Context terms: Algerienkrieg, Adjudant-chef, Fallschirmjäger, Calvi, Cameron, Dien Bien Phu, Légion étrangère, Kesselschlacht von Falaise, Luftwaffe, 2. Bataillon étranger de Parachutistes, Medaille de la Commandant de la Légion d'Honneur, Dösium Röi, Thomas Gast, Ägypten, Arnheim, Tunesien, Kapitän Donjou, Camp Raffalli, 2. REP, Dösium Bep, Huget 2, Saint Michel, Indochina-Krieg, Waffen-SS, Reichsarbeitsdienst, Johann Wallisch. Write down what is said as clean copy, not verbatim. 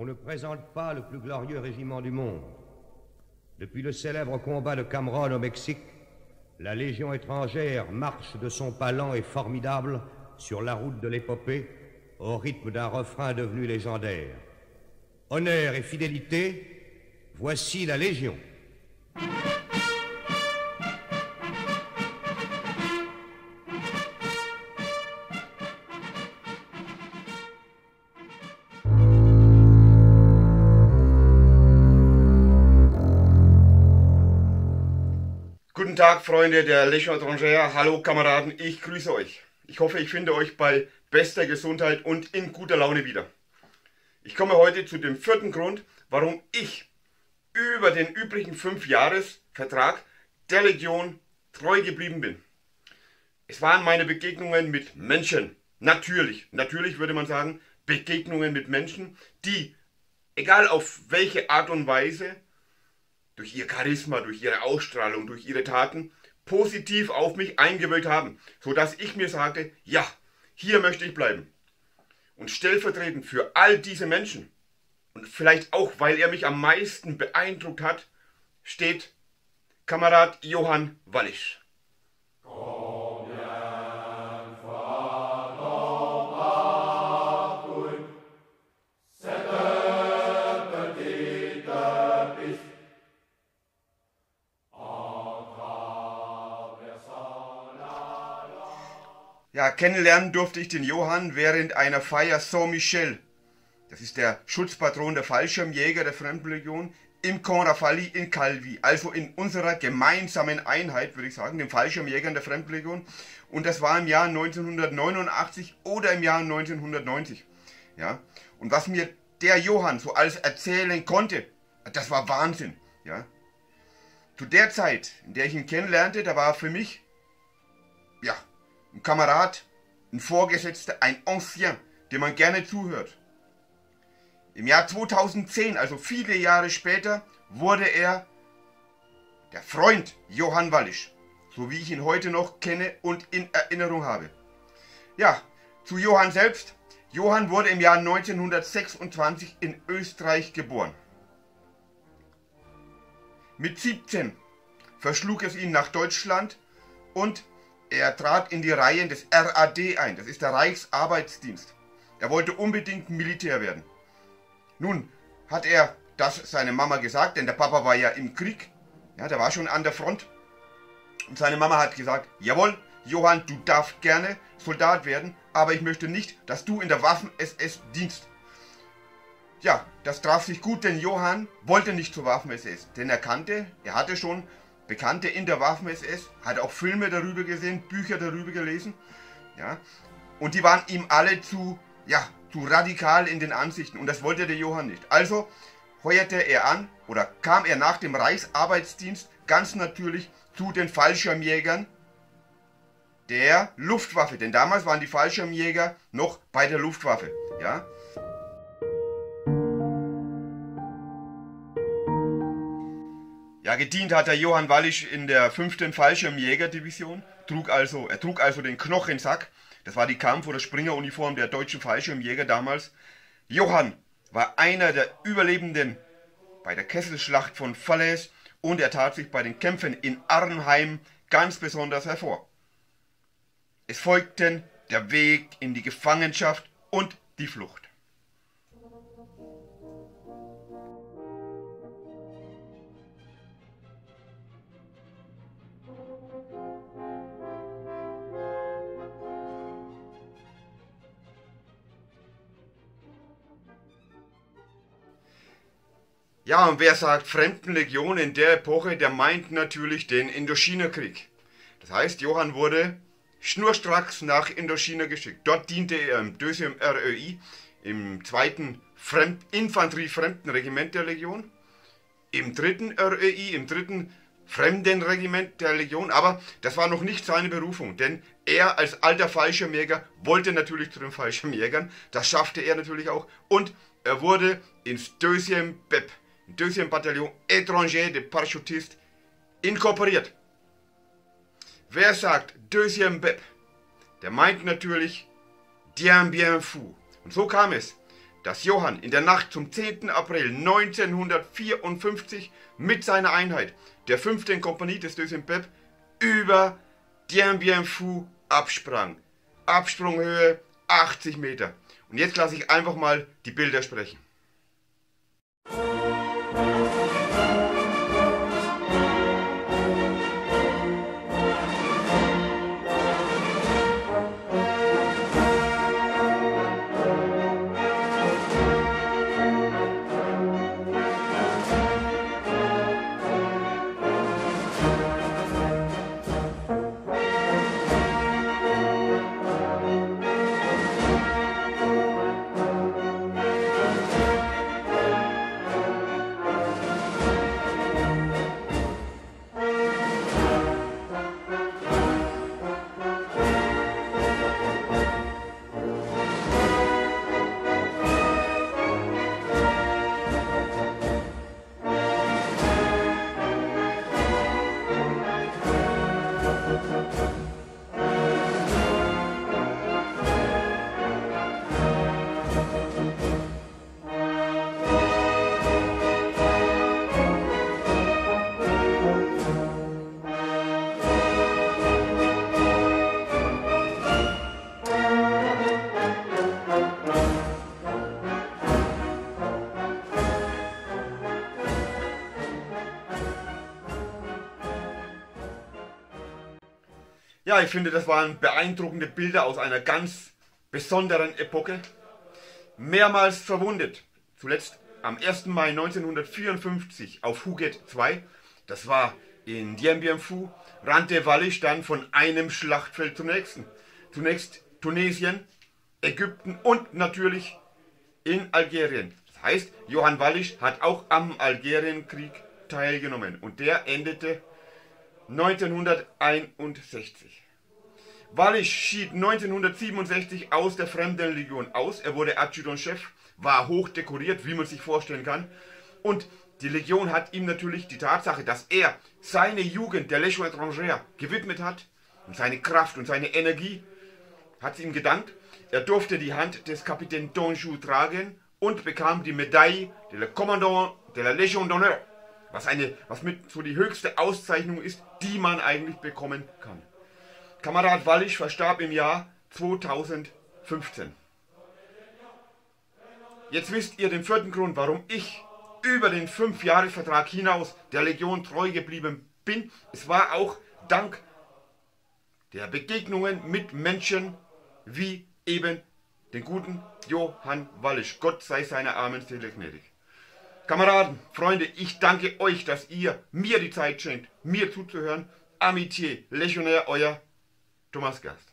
on ne présente pas le plus glorieux régiment du monde. Depuis le célèbre combat de Cameron au Mexique, la Légion étrangère marche de son pas lent et formidable sur la route de l'épopée au rythme d'un refrain devenu légendaire. Honneur et fidélité, voici la Légion. Guten Tag, Freunde der Légion étrangère. Hallo, Kameraden, ich grüße euch. Ich hoffe, ich finde euch bei bester Gesundheit und in guter Laune wieder. Ich komme heute zu dem vierten Grund, warum ich über den übrigen 5-Jahres-Vertrag der Legion treu geblieben bin. Es waren meine Begegnungen mit Menschen. Natürlich würde man sagen, Begegnungen mit Menschen, die, egal auf welche Art und Weise, durch ihr Charisma, durch ihre Ausstrahlung, durch ihre Taten, positiv auf mich eingewirkt haben, sodass ich mir sagte, ja, hier möchte ich bleiben. Und stellvertretend für all diese Menschen, und vielleicht auch, weil er mich am meisten beeindruckt hat, steht Kamerad Johann Wallisch. Ja, kennenlernen durfte ich den Johann während einer Feier Saint Michel. Das ist der Schutzpatron der Fallschirmjäger der Fremdenlegion im Camp Raffalli in Calvi. Also in unserer gemeinsamen Einheit, würde ich sagen, den Fallschirmjägern der Fremdenlegion. Und das war im Jahr 1989 oder im Jahr 1990. Ja. Und was mir der Johann so alles erzählen konnte, das war Wahnsinn. Ja. Zu der Zeit, in der ich ihn kennenlernte, da war für mich, ja, ein Kamerad, ein Vorgesetzter, ein Ancien, dem man gerne zuhört. Im Jahr 2010, also viele Jahre später, wurde er der Freund Johann Wallisch, so wie ich ihn heute noch kenne und in Erinnerung habe. Ja, zu Johann selbst. Johann wurde im Jahr 1926 in Österreich geboren. Mit 17 verschlug es ihn nach Deutschland und er trat in die Reihen des RAD ein, das ist der Reichsarbeitsdienst. Er wollte unbedingt Militär werden. Nun hat er das seine Mama gesagt, denn der Papa war ja im Krieg, ja, der war schon an der Front. Und seine Mama hat gesagt, jawohl, Johann, du darfst gerne Soldat werden, aber ich möchte nicht, dass du in der Waffen-SS dienst. Ja, das traf sich gut, denn Johann wollte nicht zur Waffen-SS, denn er kannte, er hatte schon Bekannte in der Waffen-SS, hat auch Filme darüber gesehen, Bücher darüber gelesen, ja, und die waren ihm alle zu radikal in den Ansichten und das wollte der Johann nicht. Also heuerte er an oder kam er nach dem Reichsarbeitsdienst ganz natürlich zu den Fallschirmjägern der Luftwaffe, denn damals waren die Fallschirmjäger noch bei der Luftwaffe, ja. Ja, gedient hat der Johann Wallisch in der 5. Fallschirmjägerdivision, er trug also den Knochensack, das war die Kampf- oder Springeruniform der deutschen Fallschirmjäger damals. Johann war einer der Überlebenden bei der Kesselschlacht von Falaise und er tat sich bei den Kämpfen in Arnheim ganz besonders hervor. Es folgten der Weg in die Gefangenschaft und die Flucht. Ja, und wer sagt Fremdenlegion in der Epoche, der meint natürlich den Indochina-Krieg. Das heißt, Johann wurde schnurstracks nach Indochina geschickt. Dort diente er im Dösium Röi, im 2. Infanterie-Fremdenregiment der Legion, im 3. REI, im 3. Fremdenregiment der Legion. Aber das war noch nicht seine Berufung, denn er als alter Fallschirmjäger wollte natürlich zu den Fallschirmjägern. Das schaffte er natürlich auch und er wurde ins 2. Bep, 2. Bataillon étranger de Parachutistes, inkorporiert. Wer sagt 2. Bep, der meint natürlich Dien Bien Phu. Und so kam es, dass Johann in der Nacht zum 10. April 1954 mit seiner Einheit, der 5. Kompanie des Dösium Bep, über Dien Bien Phu absprang. Absprunghöhe 80 Meter. Und jetzt lasse ich einfach mal die Bilder sprechen. Ja, ich finde, das waren beeindruckende Bilder aus einer ganz besonderen Epoche. Mehrmals verwundet, zuletzt am 1. Mai 1954 auf Huget 2, das war in Dien Bien Phu, rannte Wallisch dann von einem Schlachtfeld zum nächsten. Zunächst Tunesien, Ägypten und natürlich in Algerien. Das heißt, Johann Wallisch hat auch am Algerienkrieg teilgenommen und der endete 1961. Wallisch schied 1967 aus der Fremdenlegion aus. Er wurde Adjudant-Chef, war hoch dekoriert, wie man sich vorstellen kann. Und die Legion hat ihm natürlich die Tatsache, dass er seine Jugend der Légion étrangère gewidmet hat und seine Kraft und seine Energie, hat es ihm gedankt. Er durfte die Hand des Kapitän Donjou tragen und bekam die Medaille de la Commandant de la Légion d'Honneur, was mit so die höchste Auszeichnung ist, die man eigentlich bekommen kann. Kamerad Wallisch verstarb im Jahr 2015. Jetzt wisst ihr den vierten Grund, warum ich über den 5-Jahres-Vertrag hinaus der Legion treu geblieben bin. Es war auch dank der Begegnungen mit Menschen wie eben den guten Johann Wallisch. Gott sei seiner armen Seele gnädig. Kameraden, Freunde, ich danke euch, dass ihr mir die Zeit schenkt, mir zuzuhören. Amitié, Legionnaire, euer Thomas Gast.